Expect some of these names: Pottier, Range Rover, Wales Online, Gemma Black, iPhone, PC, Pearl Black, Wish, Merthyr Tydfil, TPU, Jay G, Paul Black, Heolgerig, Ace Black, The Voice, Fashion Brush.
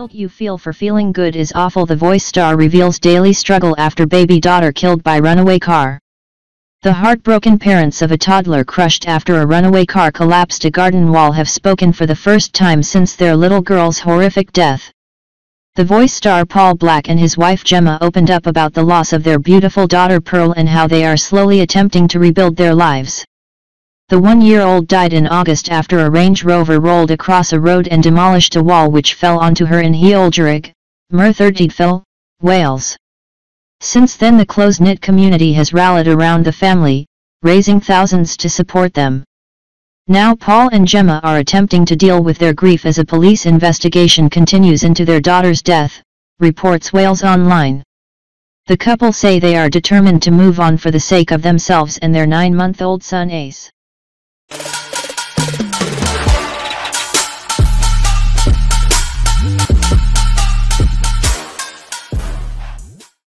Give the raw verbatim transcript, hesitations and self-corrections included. guilt you feel for feeling good is awful. The Voice star reveals daily struggle after baby daughter killed by runaway car. The heartbroken parents of a toddler crushed after a runaway car collapsed a garden wall have spoken for the first time since their little girl's horrific death. The Voice star Paul Black and his wife Gemma opened up about the loss of their beautiful daughter Pearl and how they are slowly attempting to rebuild their lives. The one-year-old died in August after a Range Rover rolled across a road and demolished a wall which fell onto her in Heolgerig, Merthyr Tydfil, Wales. Since then the close-knit community has rallied around the family, raising thousands to support them. Now Paul and Gemma are attempting to deal with their grief as a police investigation continues into their daughter's death, reports Wales Online. The couple say they are determined to move on for the sake of themselves and their nine-month-old son Ace.